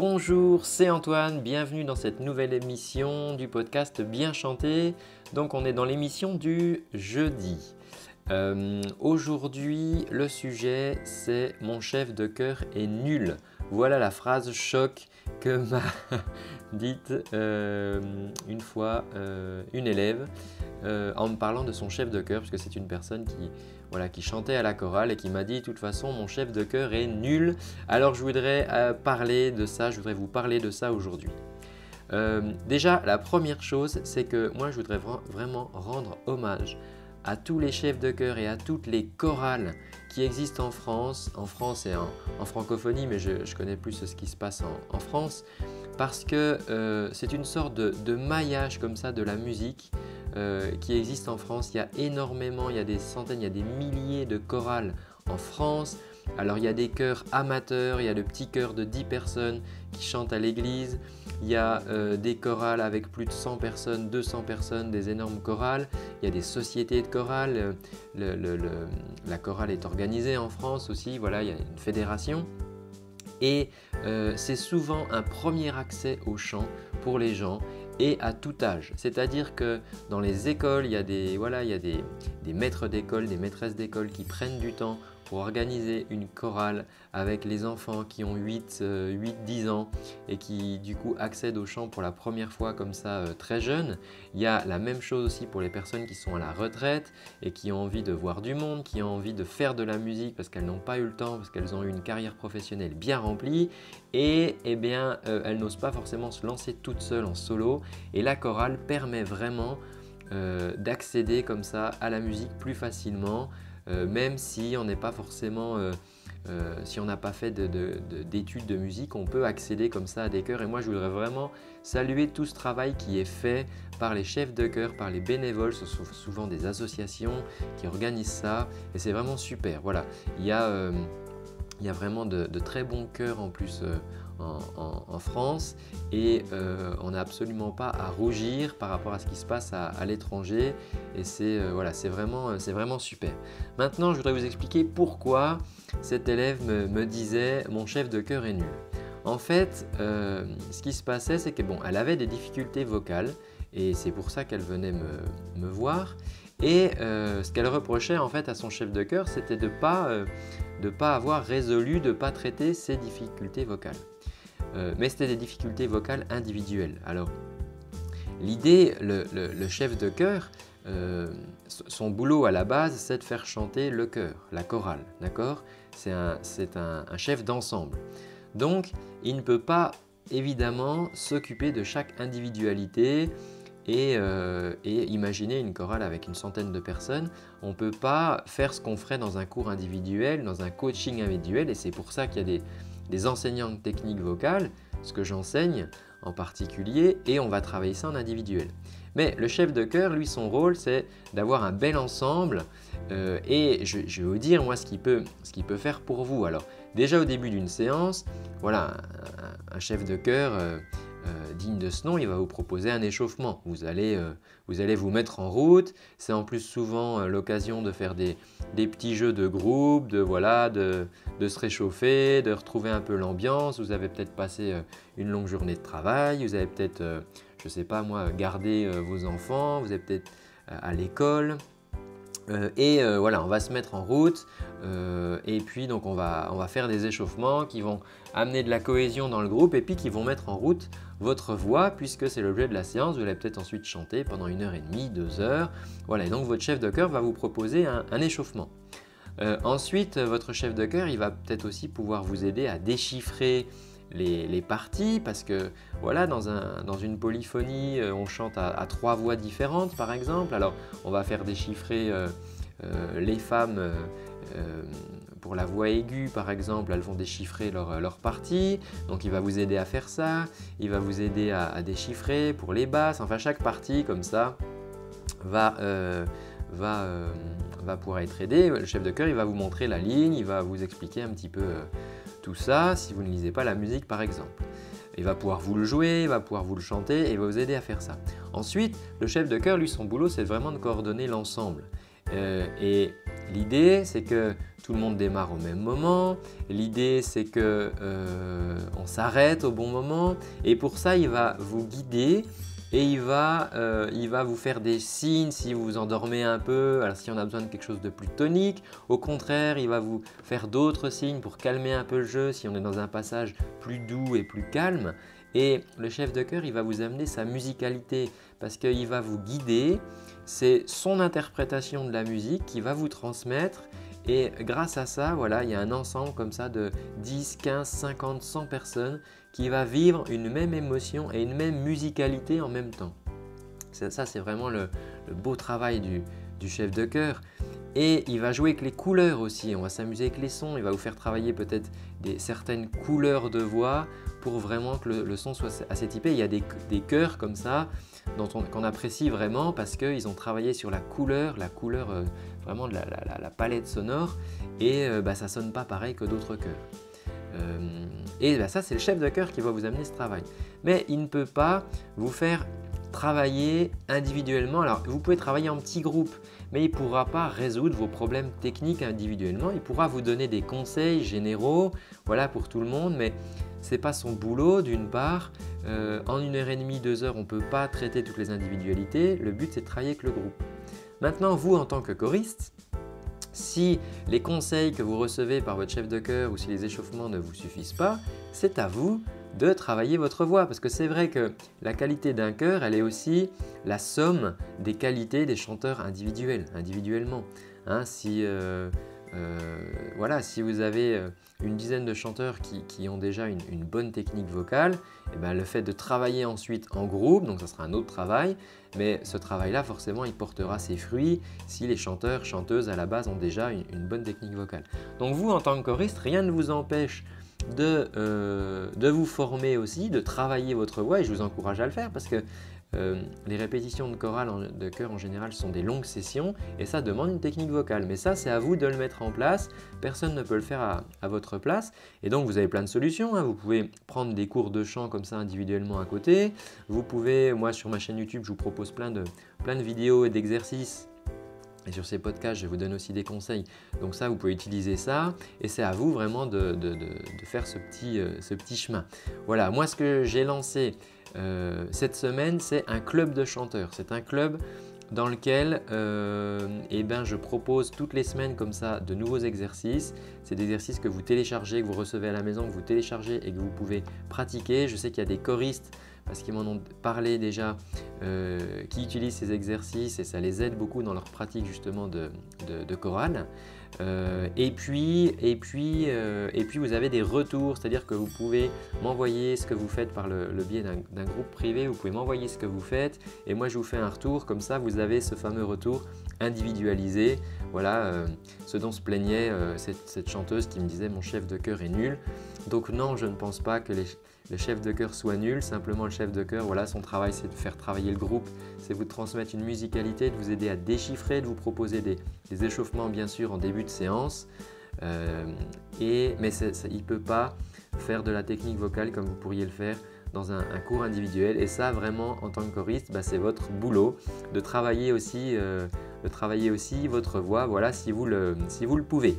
Bonjour, c'est Antoine, bienvenue dans cette nouvelle émission du podcast Bien chanter. Donc on est dans l'émission du jeudi. Aujourd'hui, le sujet c'est « Mon chef de cœur est nul ». Voilà la phrase choc que m'a dite une fois une élève en me parlant de son chef de chœur, parce que c'est une personne qui chantait à la chorale et qui m'a dit de toute façon mon chef de chœur est nul. Alors je voudrais vous parler de ça aujourd'hui. Déjà la première chose c'est que moi je voudrais vraiment rendre hommage à tous les chefs de chœur et à toutes les chorales qui existent en France et en francophonie, mais je connais plus ce qui se passe en France, parce que c'est une sorte de maillage comme ça de la musique qui existe en France. Il y a des centaines, il y a des milliers de chorales en France. Alors il y a des chœurs amateurs, il y a le petit chœur de 10 personnes qui chantent à l'église, il y a des chorales avec plus de 100 personnes, 200 personnes, des énormes chorales, il y a des sociétés de chorales, la chorale est organisée en France aussi, voilà, il y a une fédération. Et c'est souvent un premier accès au chant pour les gens et à tout âge. C'est-à-dire que dans les écoles, il y a des maîtres d'école, des maîtresses d'école qui prennent du temps pour organiser une chorale avec les enfants qui ont 8-10 ans et qui du coup accèdent au chant pour la première fois comme ça très jeune. Il y a la même chose aussi pour les personnes qui sont à la retraite et qui ont envie de voir du monde, qui ont envie de faire de la musique parce qu'elles n'ont pas eu le temps, parce qu'elles ont eu une carrière professionnelle bien remplie et elles n'osent pas forcément se lancer toutes seules en solo, et la chorale permet vraiment d'accéder comme ça à la musique plus facilement. Même si on n'est pas forcément, si on n'a pas fait d'études de musique, on peut accéder comme ça à des chœurs. Et moi, je voudrais vraiment saluer tout ce travail qui est fait par les chefs de chœur, par les bénévoles. Ce sont souvent des associations qui organisent ça et c'est vraiment super. Voilà, il y a vraiment de très bons chœurs en plus en France, et on n'a absolument pas à rougir par rapport à ce qui se passe à l'étranger, et c'est vraiment super. Maintenant, je voudrais vous expliquer pourquoi cet élève me disait « mon chef de chœur est nul ». En fait, ce qui se passait, c'est qu'elle avait des difficultés vocales, et c'est pour ça qu'elle venait me voir. Et ce qu'elle reprochait en fait à son chef de chœur, c'était de ne pas avoir résolu, de ne pas traiter ses difficultés vocales. Mais c'était des difficultés vocales individuelles. Alors, l'idée, le chef de chœur, son boulot à la base, c'est de faire chanter le chœur, la chorale, d'accord ? C'est un chef d'ensemble. Donc, il ne peut pas évidemment s'occuper de chaque individualité. Et imaginer une chorale avec une centaine de personnes, on ne peut pas faire ce qu'on ferait dans un cours individuel, dans un coaching individuel, et c'est pour ça qu'il y a des enseignants de technique vocale, ce que j'enseigne en particulier, et on va travailler ça en individuel. Mais le chef de chœur, lui, son rôle, c'est d'avoir un bel ensemble, et je vais vous dire, moi, ce qu'il peut faire pour vous. Alors, déjà au début d'une séance, voilà, un chef de chœur... digne de ce nom, il va vous proposer un échauffement. Vous allez vous mettre en route. C'est en plus souvent l'occasion de faire des petits jeux de groupe, de se réchauffer, de retrouver un peu l'ambiance. Vous avez peut-être passé une longue journée de travail, vous avez peut-être, je sais pas moi, gardé vos enfants, vous êtes peut-être à l'école. On va se mettre en route et puis donc on va faire des échauffements qui vont amener de la cohésion dans le groupe et puis qui vont mettre en route votre voix, puisque c'est l'objet de la séance. Vous allez peut-être ensuite chanter pendant 1h30, 2h. Voilà, et donc votre chef de chœur va vous proposer un échauffement. Ensuite, votre chef de chœur, il va peut-être aussi pouvoir vous aider à déchiffrer les parties, parce que voilà, dans une polyphonie, on chante à 3 voix différentes par exemple. Alors on va faire déchiffrer les femmes pour la voix aiguë par exemple, elles vont déchiffrer leur partie, donc il va vous aider à faire ça, il va vous aider à déchiffrer pour les basses, enfin chaque partie comme ça va pouvoir être aidée. Le chef de chœur, il va vous montrer la ligne, il va vous expliquer un petit peu tout ça, si vous ne lisez pas la musique par exemple. Il va pouvoir vous le jouer, il va pouvoir vous le chanter et va vous aider à faire ça. Ensuite, le chef de chœur, lui, son boulot, c'est vraiment de coordonner l'ensemble. Et L'idée, c'est que tout le monde démarre au même moment. L'idée, c'est que on s'arrête au bon moment. Et pour ça, il va vous guider et il va vous faire des signes si vous vous endormez un peu. Alors, si on a besoin de quelque chose de plus tonique, au contraire, il va vous faire d'autres signes pour calmer un peu le jeu si on est dans un passage plus doux et plus calme. Et le chef de chœur, il va vous amener sa musicalité parce qu'il va vous guider. C'est son interprétation de la musique qui va vous transmettre. Et grâce à ça, voilà, il y a un ensemble comme ça de 10, 15, 50, 100 personnes qui va vivre une même émotion et une même musicalité en même temps. Ça, c'est vraiment le beau travail du chef de chœur. Et il va jouer avec les couleurs aussi, on va s'amuser avec les sons, il va vous faire travailler peut-être certaines couleurs de voix pour vraiment que le son soit assez typé. Il y a des chœurs comme ça qu'on apprécie vraiment parce qu'ils ont travaillé sur la couleur vraiment de la palette sonore et ça sonne pas pareil que d'autres chœurs. Ça, c'est le chef de chœur qui va vous amener ce travail. Mais il ne peut pas vous faire travailler individuellement. Alors, vous pouvez travailler en petits groupes, mais il ne pourra pas résoudre vos problèmes techniques individuellement. Il pourra vous donner des conseils généraux, voilà, pour tout le monde, mais ce n'est pas son boulot d'une part. En 1 heure et demie, 2 heures, on ne peut pas traiter toutes les individualités. Le but, c'est de travailler avec le groupe. Maintenant, vous, en tant que choriste, si les conseils que vous recevez par votre chef de chœur ou si les échauffements ne vous suffisent pas, c'est à vous de travailler votre voix. Parce que c'est vrai que la qualité d'un chœur, elle est aussi la somme des qualités des chanteurs individuellement. Hein, si vous avez une dizaine de chanteurs qui ont déjà une bonne technique vocale, et bien le fait de travailler ensuite en groupe, donc ça sera un autre travail, mais ce travail-là, forcément, il portera ses fruits si les chanteurs, chanteuses à la base ont déjà une bonne technique vocale. Donc vous, en tant que choriste, rien ne vous empêche de vous former aussi, de travailler votre voix, et je vous encourage à le faire parce que les répétitions de chœur en général sont des longues sessions et ça demande une technique vocale. Mais ça, c'est à vous de le mettre en place. Personne ne peut le faire à votre place. Et donc, vous avez plein de solutions. Hein. Vous pouvez prendre des cours de chant comme ça individuellement à côté. Vous pouvez, moi, sur ma chaîne YouTube, je vous propose plein de vidéos et d'exercices. Et sur ces podcasts, je vous donne aussi des conseils. Donc ça, vous pouvez utiliser ça. Et c'est à vous vraiment de faire ce petit chemin. Voilà, moi, ce que j'ai lancé cette semaine, c'est un club de chanteurs. C'est un club dans lequel je propose toutes les semaines comme ça de nouveaux exercices. C'est des exercices que vous téléchargez, que vous recevez à la maison, que vous téléchargez et que vous pouvez pratiquer. Je sais qu'il y a des choristes, parce qu'ils m'en ont parlé déjà, qui utilisent ces exercices et ça les aide beaucoup dans leur pratique justement de chorale. Et puis vous avez des retours, c'est-à-dire que vous pouvez m'envoyer ce que vous faites par le biais d'un groupe privé, vous pouvez m'envoyer ce que vous faites et moi je vous fais un retour, comme ça vous avez ce fameux retour individualisé. Voilà ce dont se plaignait cette chanteuse qui me disait « mon chef de chœur est nul ». Donc non, je ne pense pas que le chef de chœur soit nul, simplement le chef de chœur, voilà, son travail c'est de faire travailler le groupe, c'est vous transmettre une musicalité, de vous aider à déchiffrer, de vous proposer des échauffements bien sûr en début de séance, mais il ne peut pas faire de la technique vocale comme vous pourriez le faire dans un cours individuel. Et ça vraiment en tant que choriste, c'est votre boulot de travailler aussi, votre voix, voilà, si vous le pouvez.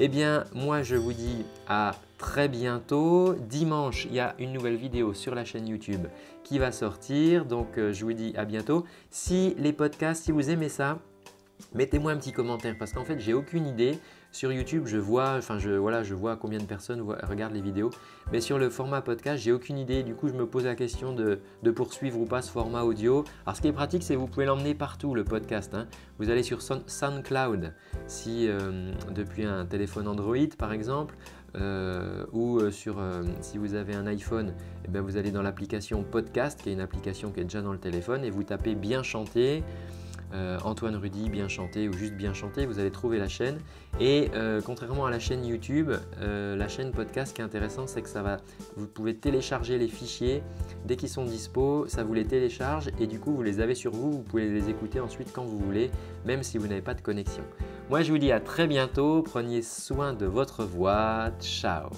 Eh bien, moi, je vous dis à très bientôt. Dimanche, il y a une nouvelle vidéo sur la chaîne YouTube qui va sortir. Donc, je vous dis à bientôt. Si les podcasts, si vous aimez ça, mettez-moi un petit commentaire parce qu'en fait, j'ai aucune idée. Sur YouTube, je vois combien de personnes regardent les vidéos. Mais sur le format podcast, j'ai aucune idée. Du coup, je me pose la question de poursuivre ou pas ce format audio. Alors, ce qui est pratique, c'est que vous pouvez l'emmener partout, le podcast. Hein. Vous allez sur SoundCloud, si depuis un téléphone Android, par exemple, si vous avez un iPhone, eh bien, vous allez dans l'application Podcast, qui est une application qui est déjà dans le téléphone, et vous tapez « Bien chanter ». Antoine Rudi, Bien chanter ou juste Bien chanter, vous allez trouver la chaîne. Et contrairement à la chaîne YouTube, la chaîne podcast, ce qui est intéressant, c'est que vous pouvez télécharger les fichiers dès qu'ils sont dispo, ça vous les télécharge et du coup vous les avez sur vous, vous pouvez les écouter ensuite quand vous voulez, même si vous n'avez pas de connexion. Moi je vous dis à très bientôt, prenez soin de votre voix, ciao.